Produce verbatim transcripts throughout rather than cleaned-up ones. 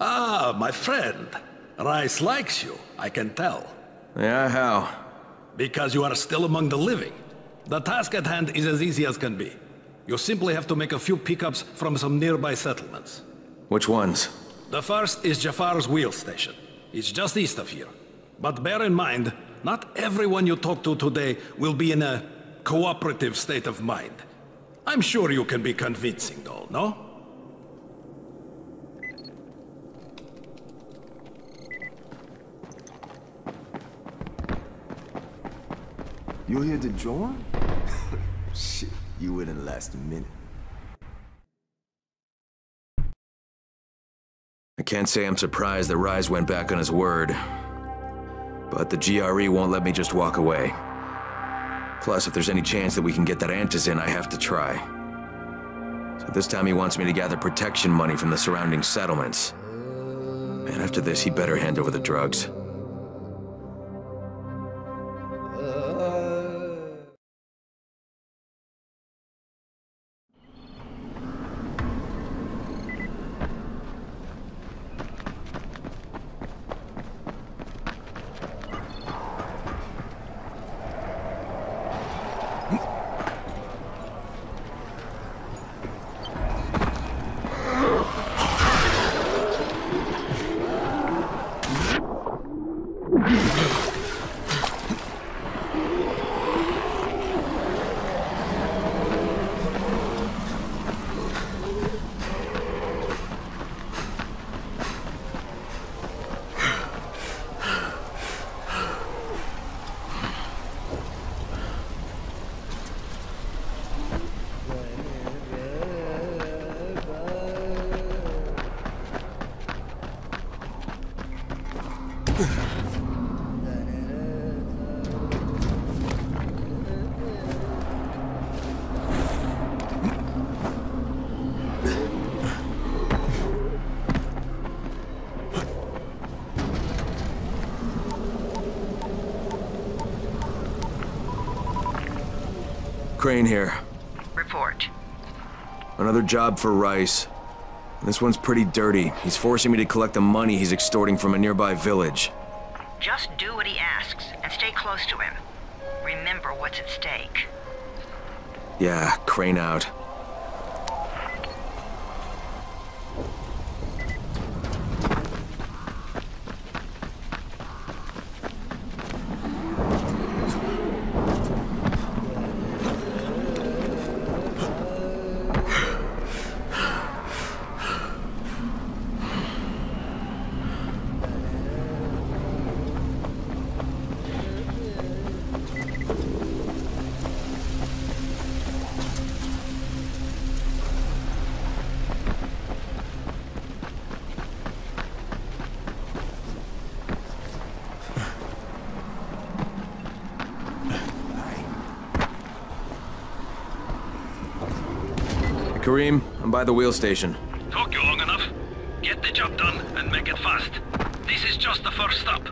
Ah, my friend. Rais likes you, I can tell. Yeah, how? Because you are still among the living. The task at hand is as easy as can be. You simply have to make a few pickups from some nearby settlements. Which ones? The first is Jafar's wheel station. It's just east of here. But bear in mind, not everyone you talk to today will be in a cooperative state of mind. I'm sure you can be convincing though, no? You here to join? Shit, you in the last minute. I can't say I'm surprised that Ryze went back on his word. But the G R E won't let me just walk away. Plus, if there's any chance that we can get that antizin, I have to try. So this time he wants me to gather protection money from the surrounding settlements. Man, after this, he'd better hand over the drugs. Crane here. Report. Another job for Ryze. This one's pretty dirty. He's forcing me to collect the money he's extorting from a nearby village. Just do what he asks and stay close to him. Remember what's at stake. Yeah, Crane out. Kareem, I'm by the wheel station. Took you long enough. Get the job done and make it fast. This is just the first stop.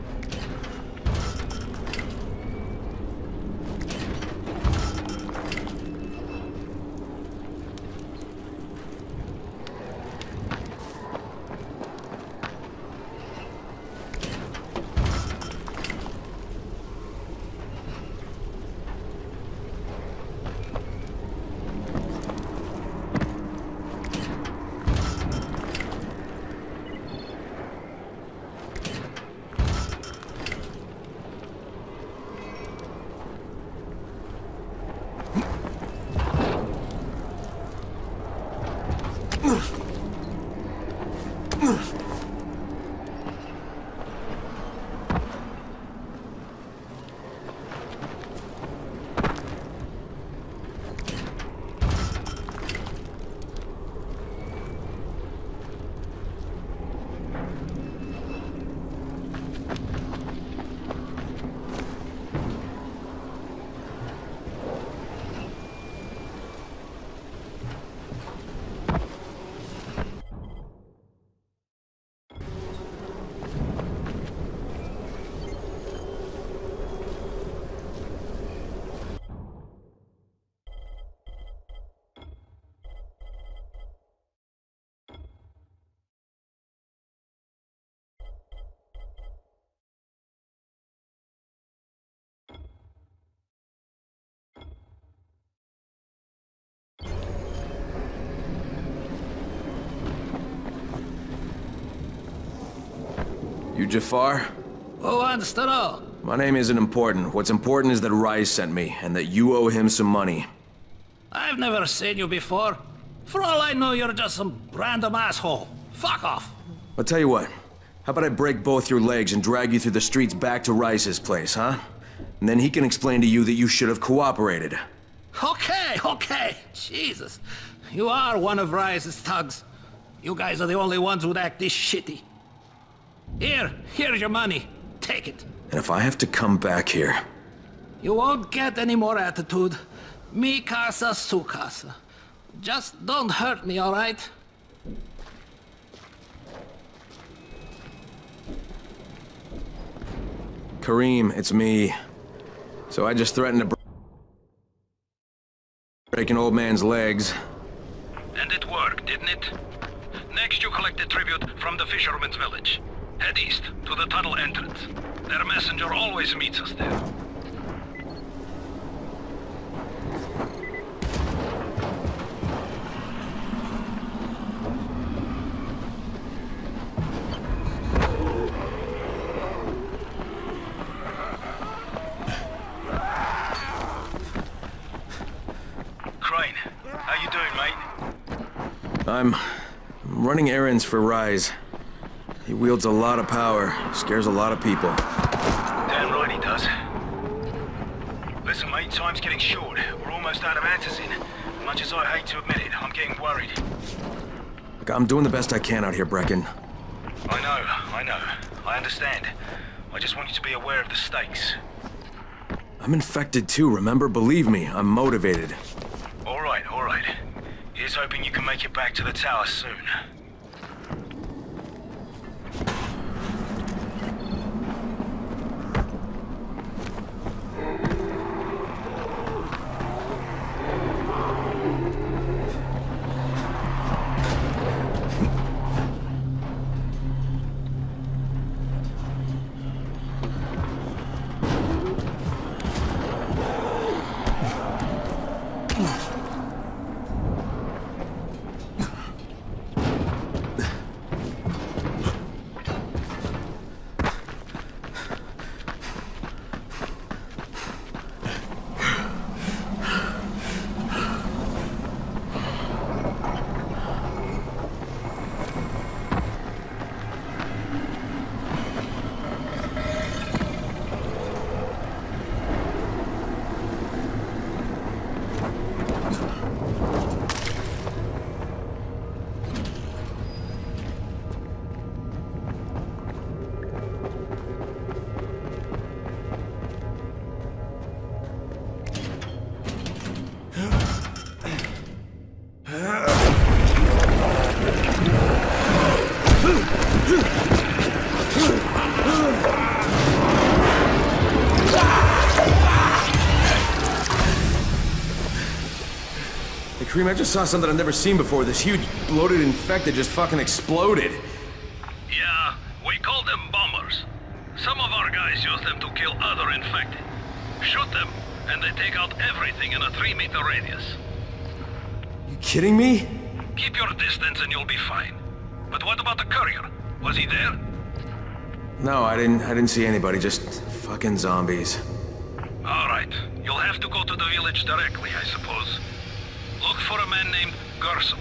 You Jafar? Who wants to know? My name isn't important. What's important is that Ryze sent me, and that you owe him some money. I've never seen you before. For all I know, you're just some random asshole. Fuck off! I'll tell you what. How about I break both your legs and drag you through the streets back to Ryze's place, huh? And then he can explain to you that you should have cooperated. Okay, okay. Jesus. You are one of Ryze's thugs. You guys are the only ones who'd act this shitty. Here, here's your money. Take it. And if I have to come back here... You won't get any more attitude. Mi casa, su casa. Just don't hurt me, all right? Kareem, it's me. So I just threatened to break an old man's legs. And it worked, didn't it? Next you collected tribute from the fisherman's village. Head east, to the tunnel entrance. Their messenger always meets us there. I'm running errands for Ryze. He wields a lot of power, scares a lot of people. Damn right he does. Listen, mate, time's getting short. We're almost out of antizin. Much as I hate to admit it, I'm getting worried. Look, I'm doing the best I can out here, Brecken. I know, I know. I understand. I just want you to be aware of the stakes. I'm infected too, remember? Believe me, I'm motivated. All right, all right. Here's hoping you can make it back to the tower soon. Kareem, I just saw something I've never seen before. This huge, bloated infected just fucking exploded. Yeah, we call them bombers. Some of our guys use them to kill other infected. Shoot them, and they take out everything in a three meter radius. You kidding me? Keep your distance and you'll be fine. But what about the courier? Was he there? No, I didn't, I didn't see anybody, just fucking zombies. All right, you'll have to go to the village directly, I suppose. Look for a man named Gursel.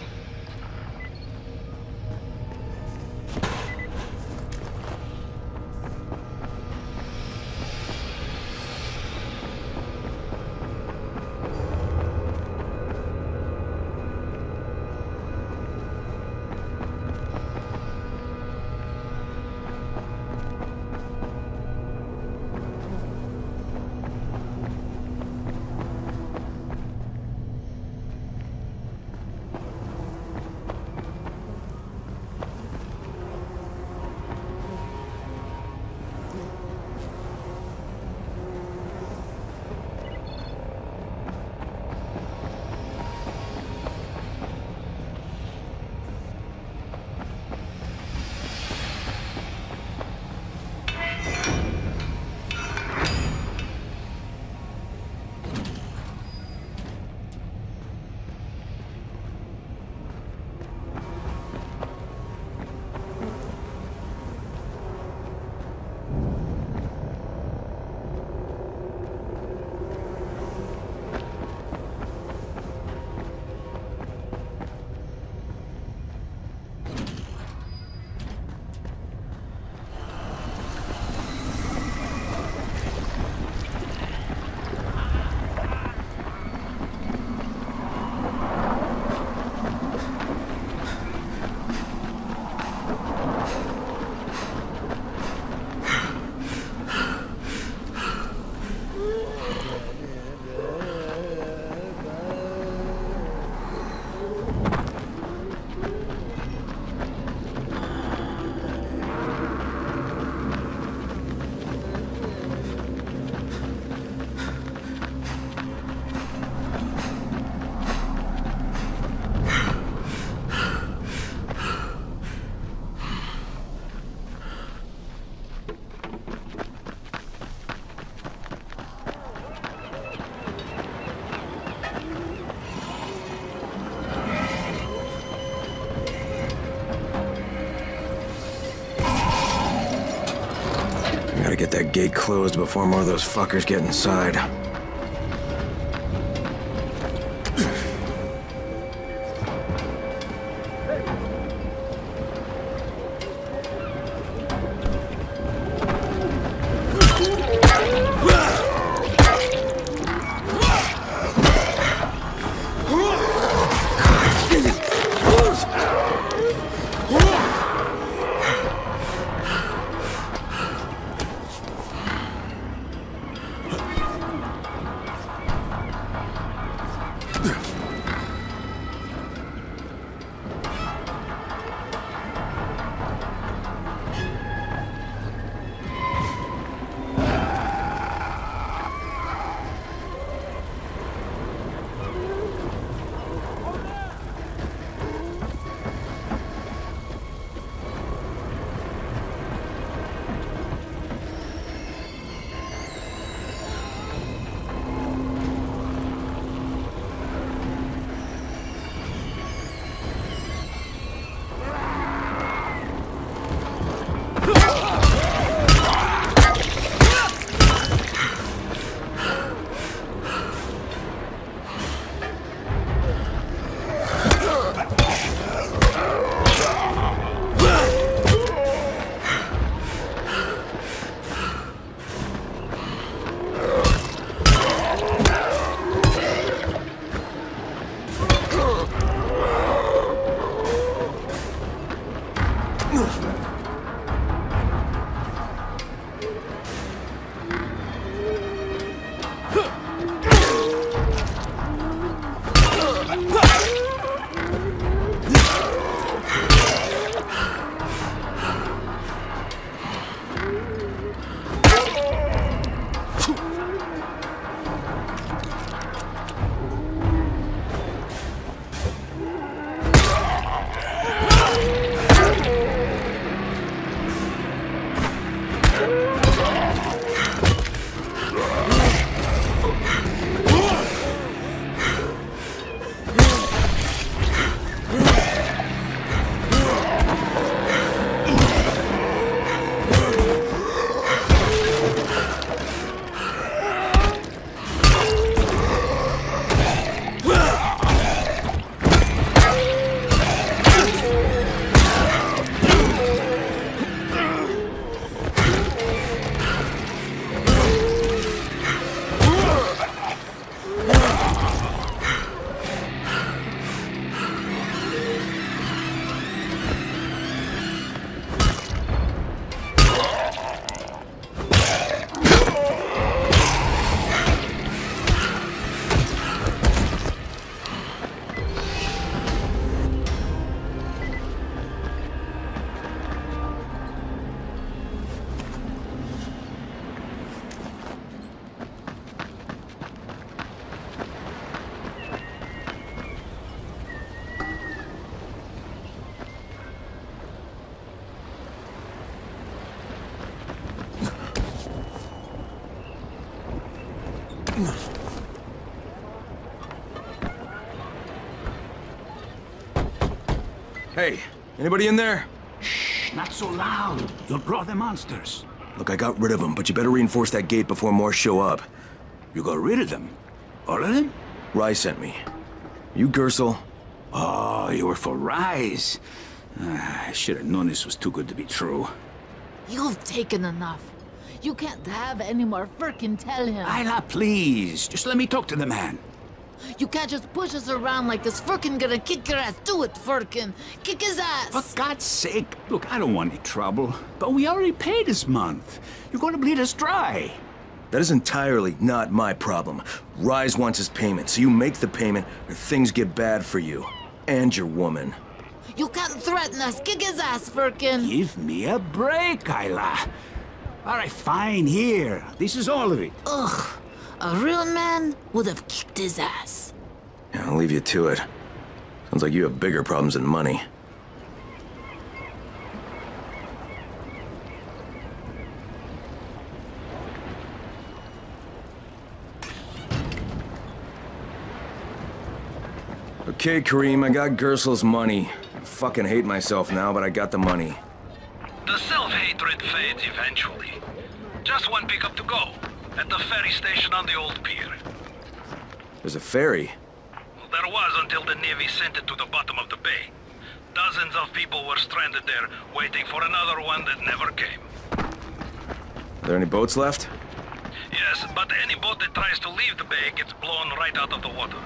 gate closed before more of those fuckers get inside. Hey, anybody in there? Shh, not so loud. You'll draw the monsters. Look, I got rid of them, but you better reinforce that gate before more show up. You got rid of them? All of them? Rais sent me. You, Gursel? Oh, you were for Rais. Uh, I should have known this was too good to be true. You've taken enough. You can't have any more Firkin, tell him. Ayla, please. Just let me talk to the man. You can't just push us around like this. Firkin gonna kick your ass. Do it, Firkin. Kick his ass. For God's sake. Look, I don't want any trouble. But we already paid this month. You're gonna bleed us dry. That is entirely not my problem. Rise wants his payment, so you make the payment or things get bad for you. And your woman. You can't threaten us. Kick his ass, Firkin. Give me a break, Ayla. All right, fine, here. This is all of it. Ugh. A real man would have kicked his ass. Yeah, I'll leave you to it. Sounds like you have bigger problems than money. Okay, Kareem, I got Gursel's money. I fucking hate myself now, but I got the money. The self-hatred fades eventually. Just one pickup to go. At the ferry station on the old pier. There's a ferry? Well, there was until the Navy sent it to the bottom of the bay. Dozens of people were stranded there, waiting for another one that never came. Are there any boats left? Yes, but any boat that tries to leave the bay gets blown right out of the water.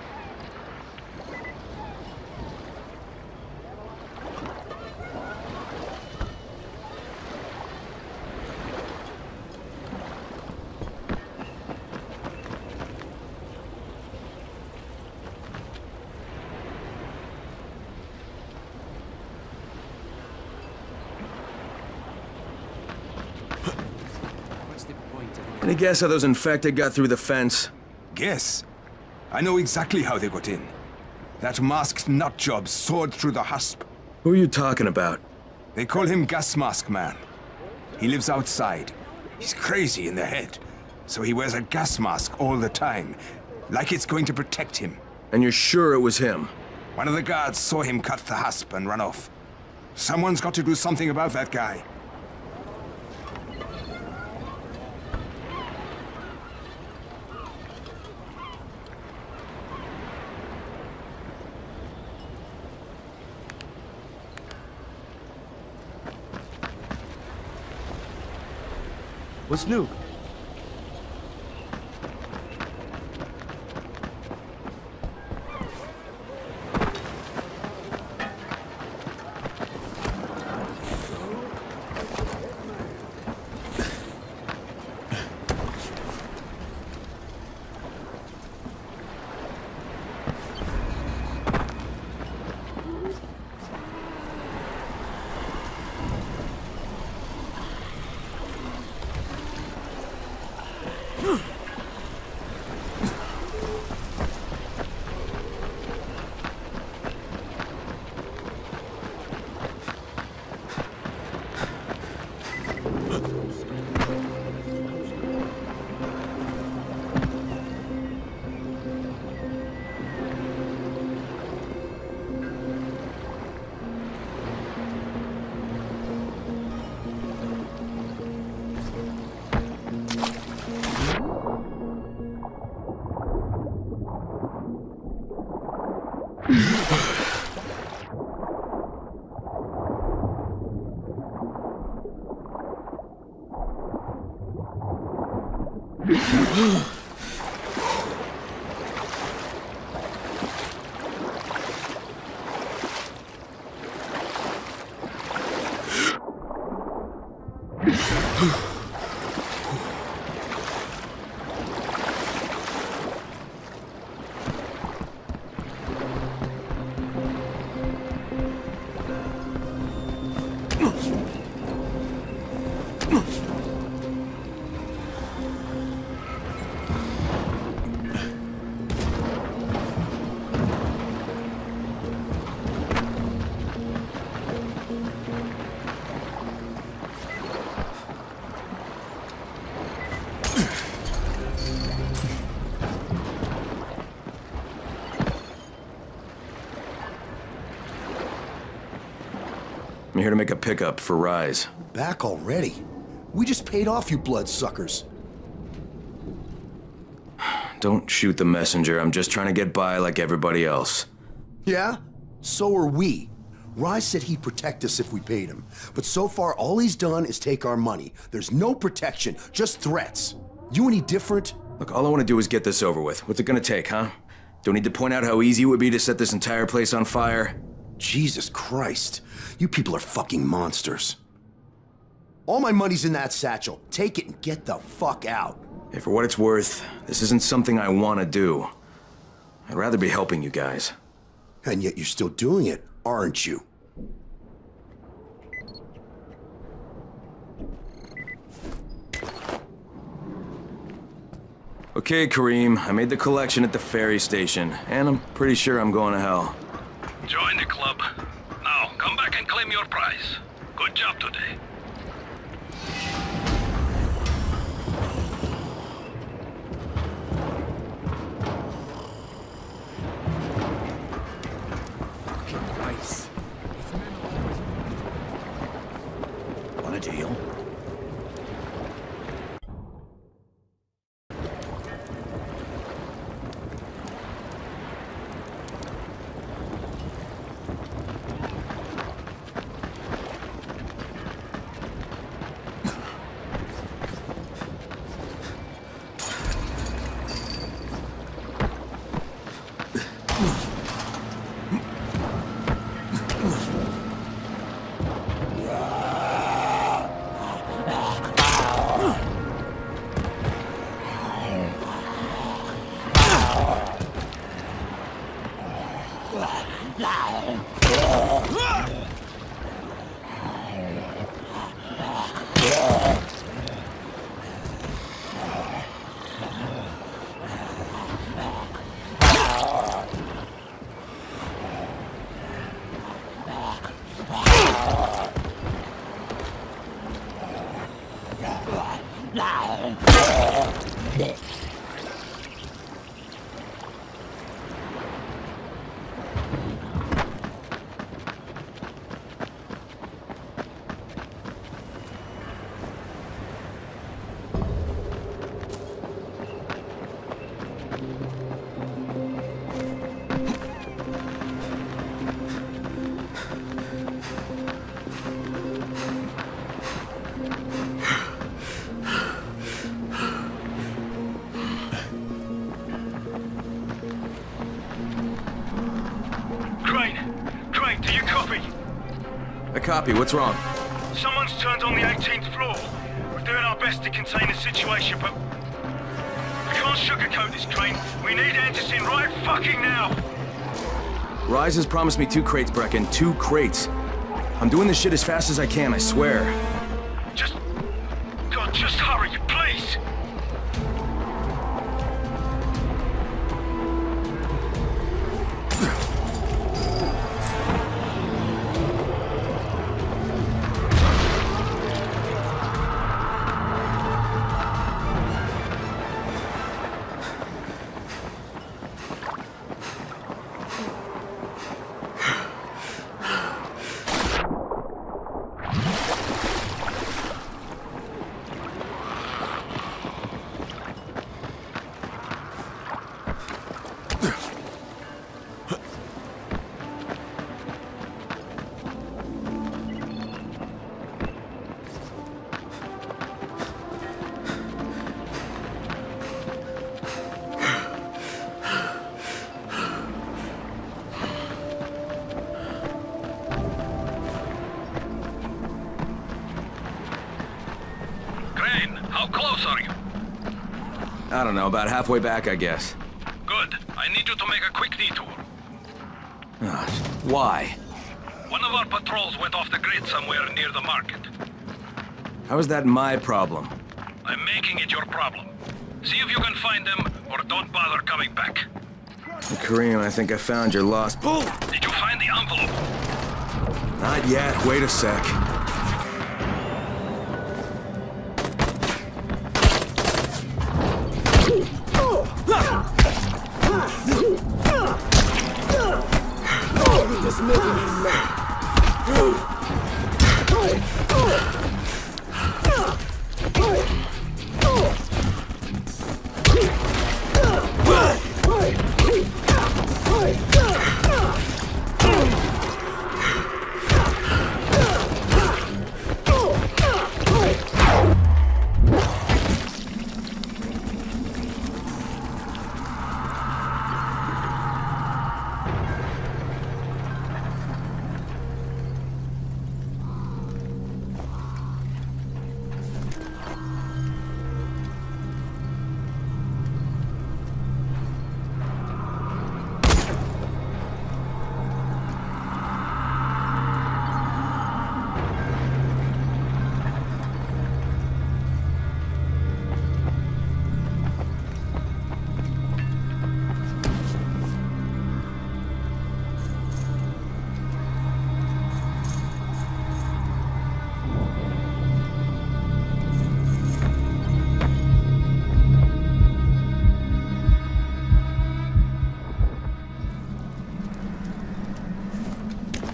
Any guess how those infected got through the fence? Guess? I know exactly how they got in. That masked nutjob soared through the husp. Who are you talking about? They call him Gas Mask Man. He lives outside. He's crazy in the head. So he wears a gas mask all the time. Like it's going to protect him. And you're sure it was him? One of the guards saw him cut the husp and run off. Someone's got to do something about that guy. What's new? I'm here to make a pickup for Ryze. Back already? We just paid off you bloodsuckers. Don't shoot the messenger. I'm just trying to get by like everybody else. Yeah? So are we. Ryze said he'd protect us if we paid him. But so far, all he's done is take our money. There's no protection, just threats. You any different? Look, all I want to do is get this over with. What's it gonna take, huh? Don't need to point out how easy it would be to set this entire place on fire. Jesus Christ, you people are fucking monsters. All my money's in that satchel. Take it and get the fuck out. Hey, for what it's worth, this isn't something I want to do. I'd rather be helping you guys. And yet you're still doing it, aren't you? Okay, Kareem, I made the collection at the ferry station, and I'm pretty sure I'm going to hell. Join the club. Now, come back and claim your prize. Good job today. Fucking Rice. Want a deal? Copy. What's wrong? Someone's turned on the eighteenth floor. We're doing our best to contain the situation, but we can't sugarcoat this, Crane. We need Anderson right fucking now. Ryze has promised me two crates, Brecken. Two crates. I'm doing this shit as fast as I can, I swear. Just... God, just hurry, please! I don't know, about halfway back, I guess. Good. I need you to make a quick detour. Uh, why? One of our patrols went off the grid somewhere near the market. How is that my problem? I'm making it your problem. See if you can find them, or don't bother coming back. Kareem, I think I found your lost... Bull! Did you find the envelope? Not yet. Wait a sec.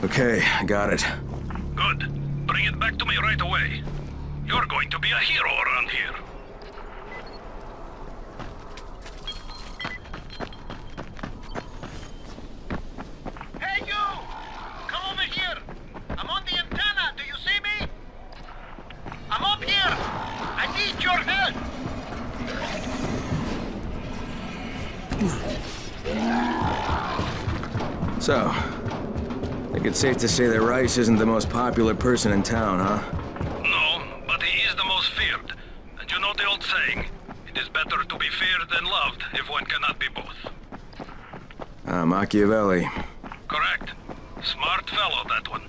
Okay, I got it. Good. Bring it back to me right away. You're going to be a hero around here. Hey, you! Come over here! I'm on the antenna, do you see me? I'm up here! I need your help! So... It's safe to say that Rais isn't the most popular person in town, huh? No, but he is the most feared. And you know the old saying, it is better to be feared than loved if one cannot be both. Ah, Machiavelli. Correct. Smart fellow, that one.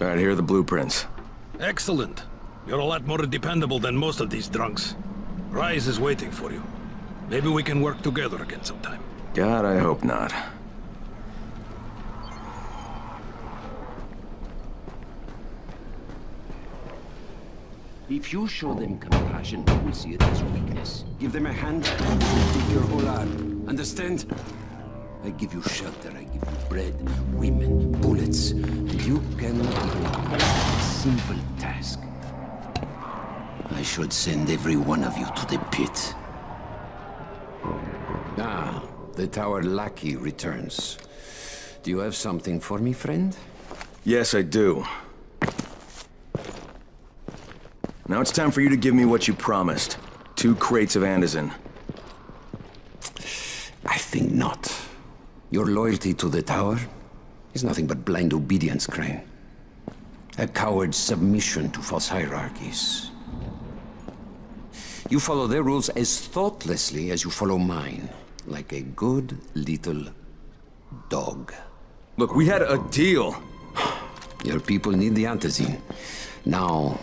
All right, here are the blueprints. Excellent. You're a lot more dependable than most of these drunks. Ryze is waiting for you. Maybe we can work together again sometime. God, I hope not. If you show them compassion, they will see it as weakness. Give them a hand, take your whole arm. Understand? I give you shelter, I give you bread, women, bullets, and you cannot do a simple task. I should send every one of you to the pit. Ah, the tower lackey returns. Do you have something for me, friend? Yes, I do. Now it's time for you to give me what you promised. Two crates of Anderson. I think not. Your loyalty to the tower is nothing but blind obedience, Crane. A coward's submission to false hierarchies. You follow their rules as thoughtlessly as you follow mine, like a good little dog. Look, we had a deal. Your people need the antizin. Now,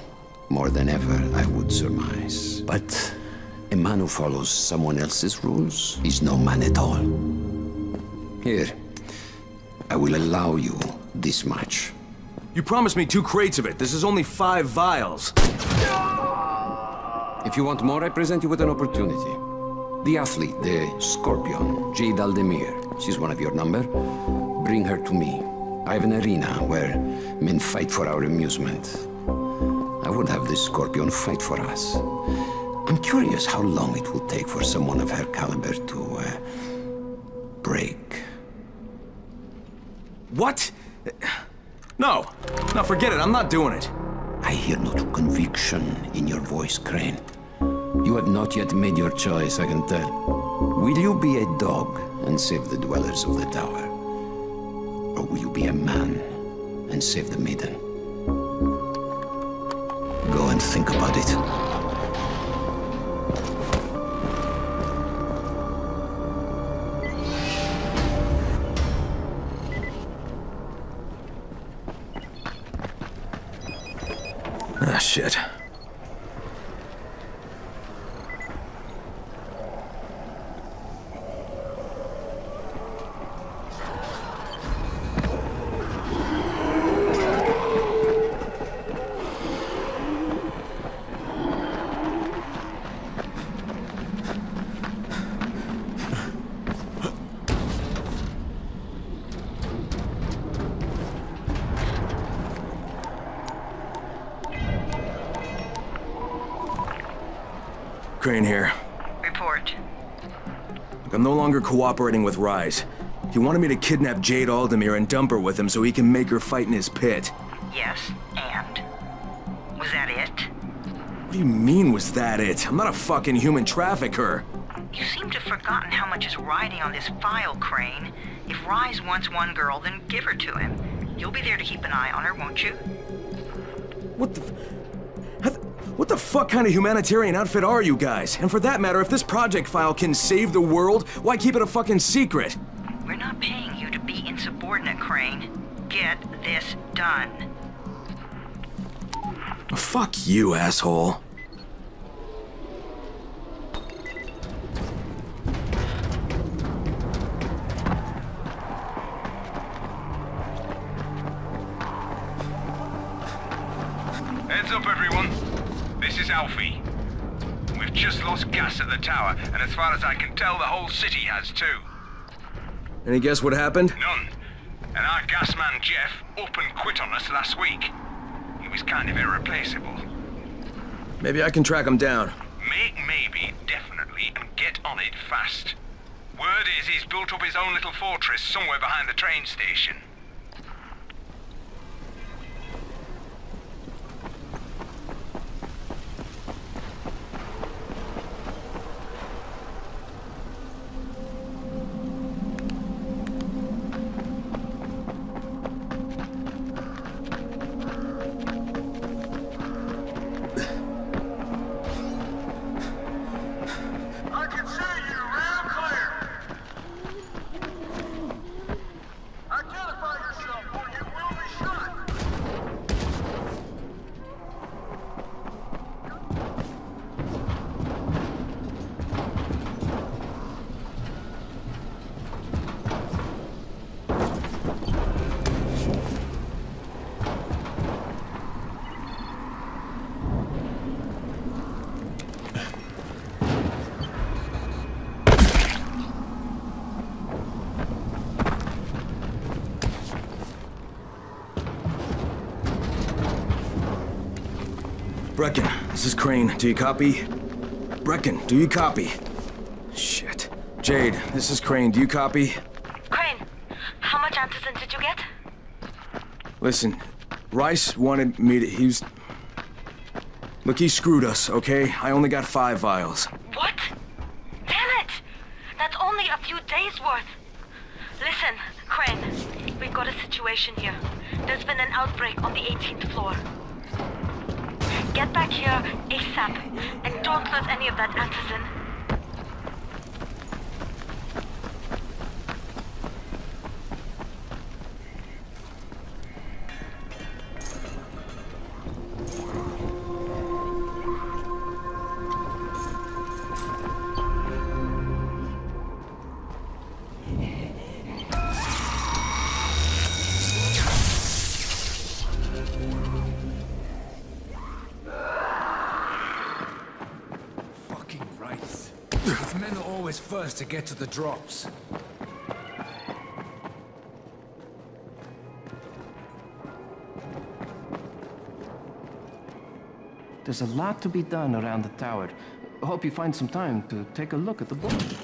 more than ever, I would surmise. But a man who follows someone else's rules is no man at all. Here, I will allow you this much. You promised me two crates of it. This is only five vials. If you want more, I present you with an opportunity. The athlete, the Scorpion, Jade Aldemir. She's one of your number. Bring her to me. I have an arena where men fight for our amusement. I would have the Scorpion fight for us. I'm curious how long it will take for someone of her caliber to uh, break. What? No! No, forget it. I'm not doing it. I hear no true conviction in your voice, Crane. You have not yet made your choice, I can tell. Will you be a dog and save the dwellers of the tower? Or will you be a man and save the maiden? Go and think about it. Shit. Crane here. Report. Look, I'm no longer cooperating with Ryze. He wanted me to kidnap Jade Aldemir and dump her with him so he can make her fight in his pit. Yes, and? Was that it? What do you mean, was that it? I'm not a fucking human trafficker. You seem to have forgotten how much is riding on this file, Crane. If Ryze wants one girl, then give her to him. You'll be there to keep an eye on her, won't you? What the f- What the fuck kind of humanitarian outfit are you guys? And for that matter, if this project file can save the world, why keep it a fucking secret? We're not paying you to be insubordinate, Crane. Get this done. Fuck you, asshole. Heads up, everyone. This is Alfie. We've just lost gas at the tower, and as far as I can tell, the whole city has too. Any guess what happened? None. And our gas man, Jeff, up and quit on us last week. He was kind of irreplaceable. Maybe I can track him down. Make maybe, definitely, and get on it fast. Word is he's built up his own little fortress somewhere behind the train station. Brecken, this is Crane. Do you copy? Brecken, do you copy? Shit. Jade, this is Crane. Do you copy? Crane, how much antizin did you get? Listen, Ryze wanted me to... He was... Look, he screwed us, okay? I only got five vials. What? Damn it! That's only a few days worth. Listen, Crane, we've got a situation here. There's been an outbreak on the eighteenth floor. Get back here ASAP, and don't lose any of that antizin. First to get to the drops. There's a lot to be done around the tower. Hope you find some time to take a look at the board.